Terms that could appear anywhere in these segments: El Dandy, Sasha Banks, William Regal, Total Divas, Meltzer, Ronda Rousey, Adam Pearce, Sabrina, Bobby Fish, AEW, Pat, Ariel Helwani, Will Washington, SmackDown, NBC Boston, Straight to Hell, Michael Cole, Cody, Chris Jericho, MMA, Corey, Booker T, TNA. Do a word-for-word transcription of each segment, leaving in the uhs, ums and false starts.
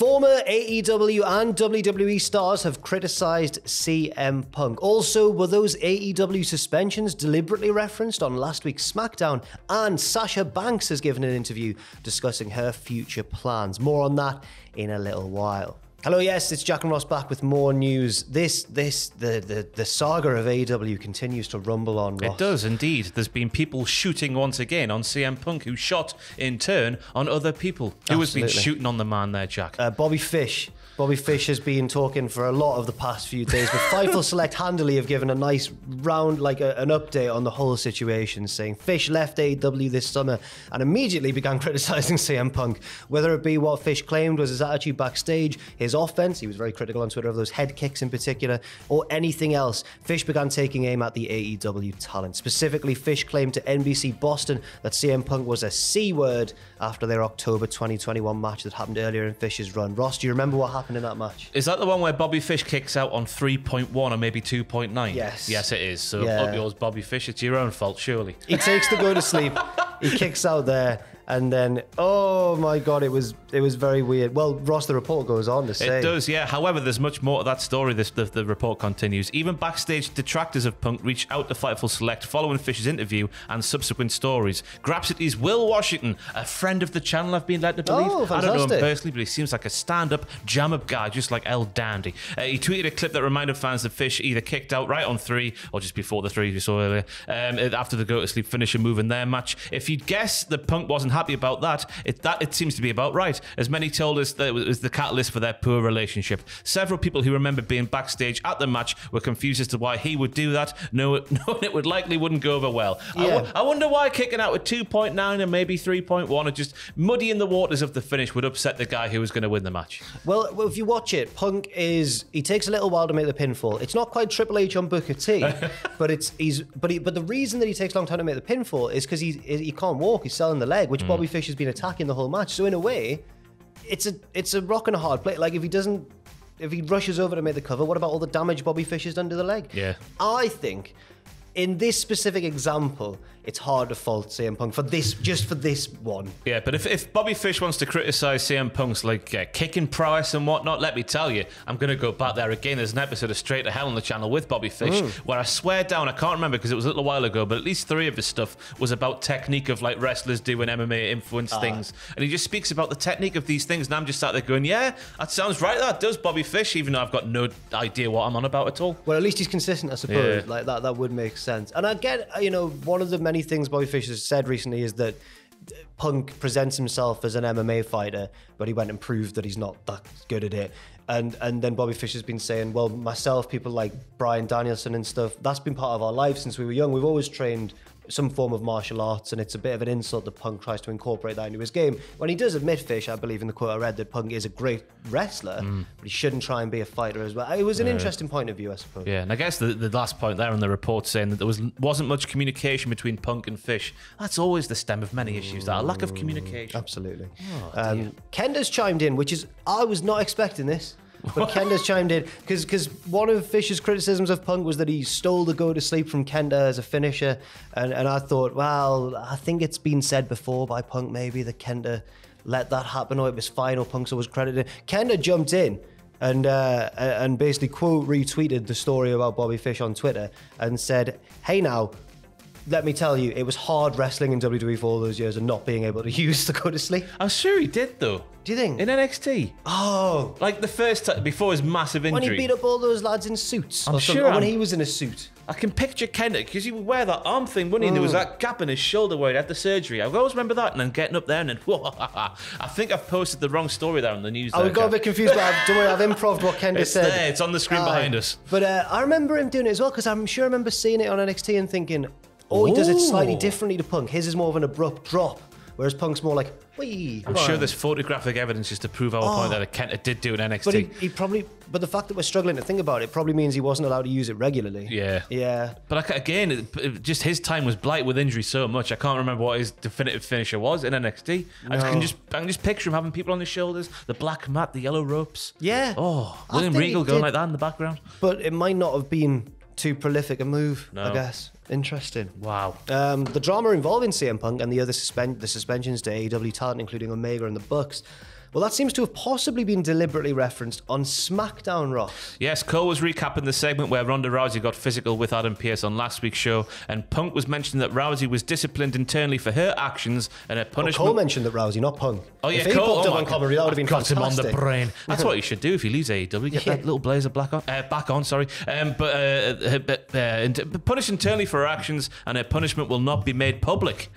Former A E W and W W E stars have criticized C M Punk. Also, were those A E W suspensions deliberately referenced on last week's SmackDown? And Sasha Banks has given an interview discussing her future plans. More on that in a little while. Hello, yes, it's Jack and Ross back with more news. This, this, the the, the saga of A E W continues to rumble on, Ross. It does indeed. There's been people shooting once again on C M Punk, who shot in turn on other people. Absolutely. Who has been shooting on the man there, Jack? Uh, Bobby Fish. Bobby Fish has been talking for a lot of the past few days, but Fightful Select handily have given a nice round, like a, an update on the whole situation, saying Fish left A E W this summer and immediately began criticizing C M Punk, whether it be what Fish claimed was his attitude backstage, his offense, he was very critical on Twitter of those head kicks in particular, or anything else. Fish began taking aim at the A E W talent. Specifically, Fish claimed to N B C Boston that C M Punk was a C-word after their October twenty twenty-one match that happened earlier in Fish's run. Ross, do you remember what happened in that match? Is that the one where Bobby Fish kicks out on three point one or maybe two point nine? Yes. Yes, it is. So yeah. Up yours, Bobby Fish. It's your own fault, surely. He takes the go to sleep. He kicks out there. And then, oh my God, it was it was very weird. Well, Ross, the report goes on to say. It does, yeah. However, there's much more to that story. This, the, the report continues. Even backstage detractors of Punk reached out to Fightful Select following Fish's interview and subsequent stories. Graps it is Will Washington, a friend of the channel, I've been led to believe. Oh, fantastic. I don't know him personally, but he seems like a stand-up, jam-up guy, just like El Dandy. Uh, he tweeted a clip that reminded fans that Fish either kicked out right on three or just before the three we saw earlier, um, after the go-to-sleep finisher move in their match. If you'd guess that Punk wasn't happy about that, it that it seems to be about right, as many told us that it was the catalyst for their poor relationship. Several people who remembered being backstage at the match were confused as to why he would do that, knowing it would likely wouldn't go over well. Yeah. I, I wonder why kicking out with two point nine and maybe three point one or just muddying the waters of the finish would upset the guy who was going to win the match. Well, well, if you watch it, Punk is, he takes a little while to make the pinfall. It's not quite Triple H on Booker T, but it's he's but he, but the reason that he takes a long time to make the pinfall is because he he can't walk, he's selling the leg, which Bobby Fish has been attacking the whole match. So in a way, it's a it's a rock and a hard play. Like if he doesn't, if he rushes over to make the cover, what about all the damage Bobby Fish has done to the leg? Yeah, I think in this specific example, it's hard to fault C M Punk for this, just for this one. Yeah, but if, if Bobby Fish wants to criticise C M Punk's like uh, kicking prowess and whatnot, let me tell you, I'm going to go back there again. There's an episode of Straight to Hell on the channel with Bobby Fish mm. where I swear down, I can't remember because it was a little while ago, but at least three of his stuff was about technique of like wrestlers doing M M A influence uh. things. And he just speaks about the technique of these things and I'm just sat there going, yeah, that sounds right, that does Bobby Fish, even though I've got no idea what I'm on about at all. Well, at least he's consistent, I suppose. Yeah. Like that, that would make sense. And I get, you know, one of the many things Bobby Fish has said recently is that Punk presents himself as an M M A fighter, but he went and proved that he's not that good at it. And and then Bobby Fish has been saying, well, myself, people like Bryan Danielson and stuff, that's been part of our life since we were young. We've always trained some form of martial arts, and it's a bit of an insult that Punk tries to incorporate that into his game. When he does admit, Fish, I believe in the quote I read, that Punk is a great wrestler, mm. but he shouldn't try and be a fighter as well. It was an yeah. interesting point of view, I suppose. Yeah, and I guess the, the last point there in the report saying that there was, wasn't much communication between Punk and Fish. That's always the stem of many issues, that a lack of communication. Absolutely. Oh, um, Kenta's chimed in, which is, I was not expecting this. But Kenta's chimed in, because because one of Fish's criticisms of Punk was that he stole the go-to-sleep from Kenta as a finisher, and, and I thought, well, I think it's been said before by Punk maybe that Kenta let that happen, or it was fine, or Punk's always credited. Kenta jumped in and, uh, and basically quote retweeted the story about Bobby Fish on Twitter and said, hey now, let me tell you, it was hard wrestling in W W E for all those years and not being able to use the go to sleep. I'm sure he did, though. Do you think? In N X T. Oh. Like the first time, before his massive injury. When he beat up all those lads in suits. I'm sure. Or when he was in a suit. I can picture Kendrick, because he would wear that arm thing, wouldn't he? Mm. There was that gap in his shoulder where he had the surgery. I always remember that, and then getting up there, and then, whoa, I think I've posted the wrong story there on the news. I there, got Kev. a bit confused, but I've, don't worry, I've improved what Kendrick it's said. It's there, it's on the screen uh, behind us. But uh, I remember him doing it as well, because I'm sure I remember seeing it on N X T and thinking, oh, he does it slightly differently to Punk. His is more of an abrupt drop, whereas Punk's more like, wee. I'm sure there's photographic evidence just to prove our oh. point that Kenta did do in N X T. But he, he probably, but the fact that we're struggling to think about it probably means he wasn't allowed to use it regularly. Yeah. Yeah. But I, again, it, it, just his time was blighted with injury so much, I can't remember what his definitive finisher was in N X T. No. I can just I can just picture him having people on his shoulders, the black mat, the yellow ropes. Yeah. Oh, William Regal going like that in the background. But it might not have been too prolific a move, no. I guess. Interesting. Wow. Um, the drama involving C M Punk and the other suspend the suspensions to A E W talent, including Omega and the Bucks, Well, that seems to have possibly been deliberately referenced on SmackDown Raw. Yes, Cole was recapping the segment where Ronda Rousey got physical with Adam Pearce on last week's show, and Punk was mentioning that Rousey was disciplined internally for her actions and her punishment... Oh, Cole mentioned that Rousey, not Punk. Oh, yeah, if he Cole... Oh, on comedy, that would have been got fantastic. Him on the brain. That's what he should do if he leaves A E W. Get yeah. that little blazer black on, uh, back on, sorry. Um, but uh, but uh, punished internally for her actions, and her punishment will not be made public.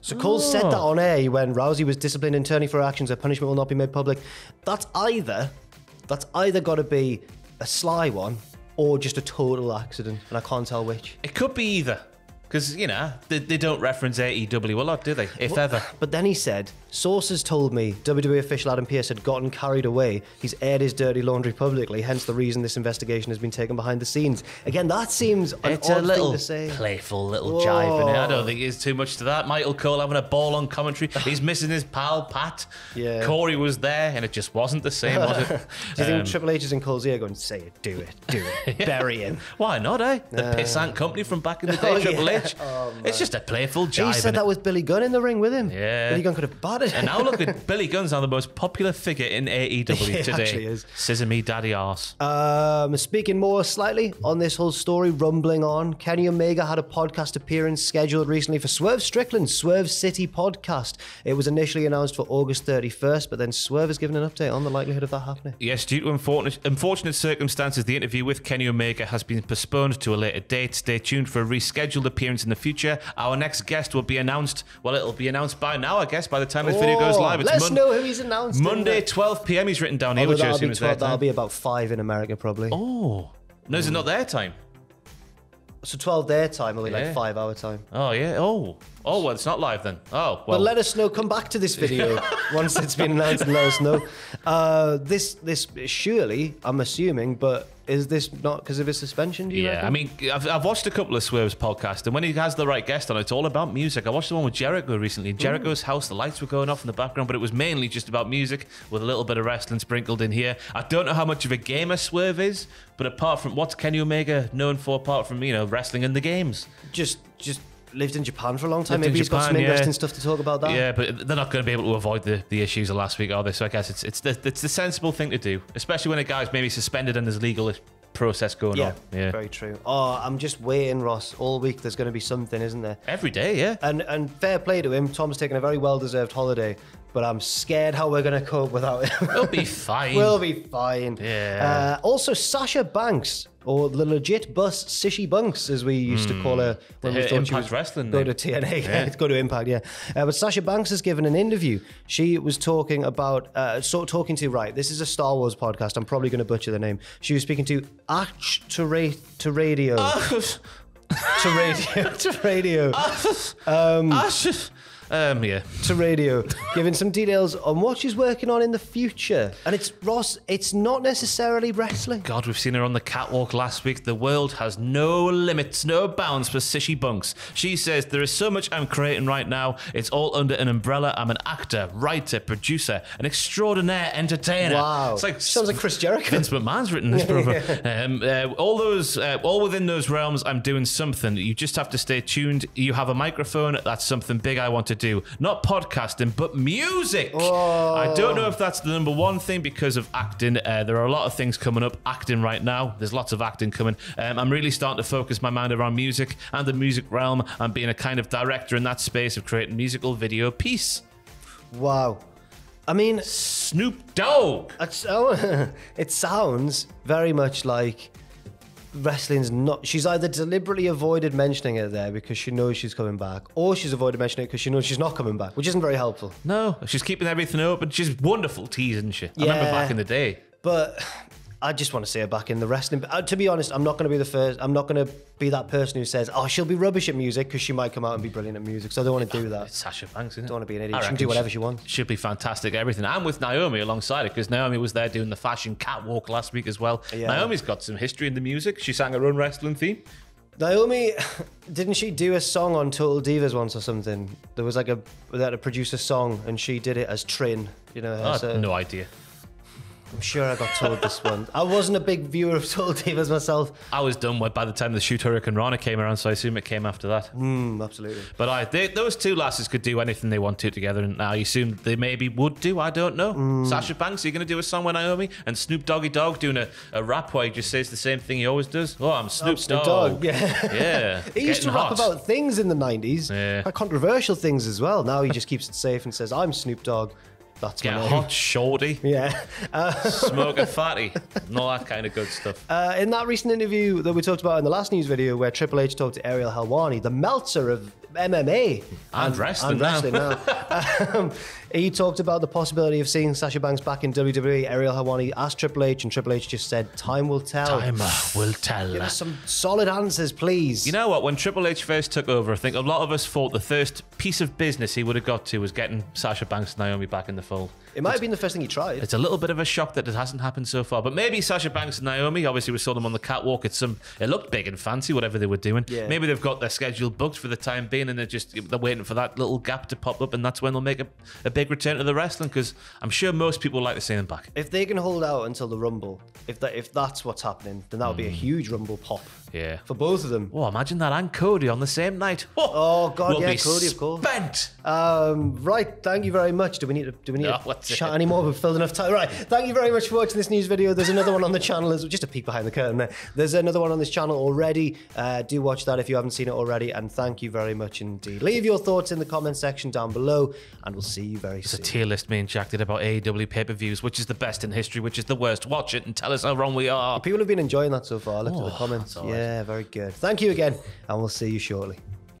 So Cole oh. said that on air when Rousey was disciplined internally for her actions. Her punishment will not be made public. That's either, that's either got to be a sly one or just a total accident, and I can't tell which. It could be either, because, you know, they, they don't reference A E W a lot, do they? If well, ever. But then he said, sources told me W W E official Adam Pearce had gotten carried away. He's aired his dirty laundry publicly, hence the reason this investigation has been taken behind the scenes. Again, that seems an it's odd a little thing to say. Playful little Whoa. jive in it. I don't think it's too much to that. Michael Cole having a ball on commentary. He's missing his pal, Pat. Yeah. Corey was there, and it just wasn't the same, was it? Do you um, think Triple H is in Cole's ear going, say it, do it, do it, bury him? Why not, eh? The uh, pissant company from back in the day, oh, Triple H. Yeah. Oh, it's just a playful jive. He said that with Billy Gunn in the ring with him. Yeah. Billy Gunn could have battered. And now look at Billy Gunn's now the most popular figure in A E W yeah, today. Actually is. Scissor me daddy arse. Um, speaking more slightly on this whole story, rumbling on, Kenny Omega had a podcast appearance scheduled recently for Swerve Strickland's Swerve City Podcast. It was initially announced for August thirty-first, but then Swerve has given an update on the likelihood of that happening. Yes, due to unfortunate, unfortunate circumstances, the interview with Kenny Omega has been postponed to a later date. Stay tuned for a rescheduled appearance in the future. Our next guest will be announced. Well, it'll be announced by now, I guess, by the time this oh, video goes live. It's let's know who he's announced. Monday, twelve p m He's written down here. Which that'll, be twelve, that'll be about five in America, probably. Oh, no, mm. is it not their time? So twelve their time, only yeah. like five hour time. Oh yeah. Oh. Oh well, it's not live then. Oh well. But let us know. Come back to this video once it's been announced and let us know. Uh, this this surely I'm assuming, but is this not because of his suspension? Do you yeah. reckon? I mean, I've, I've watched a couple of Swerve's podcasts, and when he has the right guest on, it's all about music. I watched the one with Jericho recently. In Jericho's Ooh. house, the lights were going off in the background, but it was mainly just about music with a little bit of wrestling sprinkled in here. I don't know how much of a gamer Swerve is, but apart from what's Kenny Omega known for, apart from you know wrestling and the games, just just. lived in Japan for a long time. Lived Maybe he's Japan, got some interesting yeah. stuff to talk about that. Yeah, but they're not going to be able to avoid the, the issues of last week, are they? So I guess it's it's the, it's the sensible thing to do, especially when a guy's maybe suspended and there's legal process going yeah, on. Yeah, very true. Oh, I'm just waiting, Ross. All week there's going to be something, isn't there? Every day, yeah. And and fair play to him. Tom's taken a very well-deserved holiday, but I'm scared how we're going to cope without him. We'll be fine. We'll be fine. Yeah. Uh, also, Sasha Banks, or the legit bus Sishy Bunks, as we used mm. to call her when the we thought Impact she was wrestling. Go then. to T N A, yeah. go to Impact, yeah. Uh, but Sasha Banks has given an interview. She was talking about, uh, sort of talking to, right, this is a Star Wars podcast. I'm probably going to butcher the name. She was speaking to Arch to, ra to Radio. Arch. To Radio. To Radio. Arch. Um, Arch. Um, yeah. To Radio, giving some details on what she's working on in the future. And it's, Ross, it's not necessarily wrestling. God, we've seen her on the catwalk last week. The world has no limits, no bounds for Sishy Bunks. She says, there is so much I'm creating right now. It's all under an umbrella. I'm an actor, writer, producer, an extraordinaire entertainer. Wow. It's like, sounds like Chris Jericho. Vince McMahon's written this, brother. yeah. um, uh, all those, uh, all within those realms, I'm doing something. You just have to stay tuned. You have a microphone. That's something big I want to do. Do. Not podcasting, but music. Oh. I don't know if that's the number one thing because of acting. Uh, there are a lot of things coming up. Acting right now. There's lots of acting coming. Um, I'm really starting to focus my mind around music and the music realm and being a kind of director in that space of creating musical video piece. Wow. I mean... Snoop Dogg. It's, oh, it sounds very much like... Wrestling's not... She's either deliberately avoided mentioning it there because she knows she's coming back, or she's avoided mentioning it because she knows she's not coming back, which isn't very helpful. No, she's keeping everything open. She's wonderful tease, isn't she? Yeah, I remember back in the day. But I just want to see her back in the wrestling. Uh, to be honest, I'm not going to be the first... I'm not going to be that person who says, oh, she'll be rubbish at music, because she might come out and be brilliant at music. So I don't want to do that. It's Sasha Banks, isn't it? Don't want to be an idiot. She can do whatever she, she wants. She'll be fantastic at everything. I'm with Naomi alongside it, because Naomi was there doing the fashion catwalk last week as well. Yeah. Naomi's got some history in the music. She sang her own wrestling theme. Naomi, didn't she do a song on Total Divas once or something? There was like a... They had to produce a song, and she did it as Trin. You know, I have no idea. I'm sure I got told this one. I wasn't a big viewer of Total Divas myself. I was done with by the time the Shoot Hurricane Rana came around, so I assume it came after that. Mm, absolutely. But I, they, those two lasses could do anything they wanted together, and I assume they maybe would do. I don't know. Mm. Sasha Banks, are you going to do a song with Naomi? And Snoop Doggy Dogg doing a, a rap where he just says the same thing he always does. Oh, I'm Snoop, oh, Dogg. Dog. Yeah. Yeah. He used to rap hot. about things in the nineties, yeah. Like controversial things as well. Now he just keeps it safe and says, I'm Snoop Dogg. That's Get my hot shorty. Yeah. Uh, Smoke a fatty. And all that kind of good stuff. Uh, in that recent interview that we talked about in the last news video where Triple H talked to Ariel Helwani, the Meltzer of M M A. And, and wrestling and now. Wrestling now. um, he talked about the possibility of seeing Sasha Banks back in W W E. Ariel Helwani asked Triple H, and Triple H just said, time will tell. Time will tell. Give us some solid answers, please. You know what? When Triple H first took over, I think a lot of us thought the first piece of business he would have got to was getting Sasha Banks and Naomi back in the fold. It might it's, have been the first thing he tried. It's a little bit of a shock that it hasn't happened so far. But maybe Sasha Banks and Naomi, obviously we saw them on the catwalk at some... It looked big and fancy, whatever they were doing. Yeah. Maybe they've got their schedule booked for the time being, and they're just they're waiting for that little gap to pop up, and that's when they'll make a, a big return to the wrestling, because I'm sure most people like to see them back. If they can hold out until the Rumble, if that if that's what's happening, then that would mm. be a huge Rumble pop. Yeah. For both of them. Oh, imagine that, and Cody on the same night. Oh, oh God, we'll yeah, Cody, of course. Spent. Um, right, thank you very much. Do we need to do we need no, to chat it? anymore? We've filled enough time. Right, thank you very much for watching this news video. There's another one on the channel. As, just a peek behind the curtain there. There's another one on this channel already. Uh, do watch that if you haven't seen it already, and thank you very much indeed. Leave your thoughts in the comment section down below, and we'll see you very There's soon. It's a tier list me and Jack did about A E W pay-per-views, which is the best in history, which is the worst. Watch it and tell us how wrong we are. People have been enjoying that so far. I looked oh, at the comments. Yeah, very good. Thank you again, and we'll see you shortly.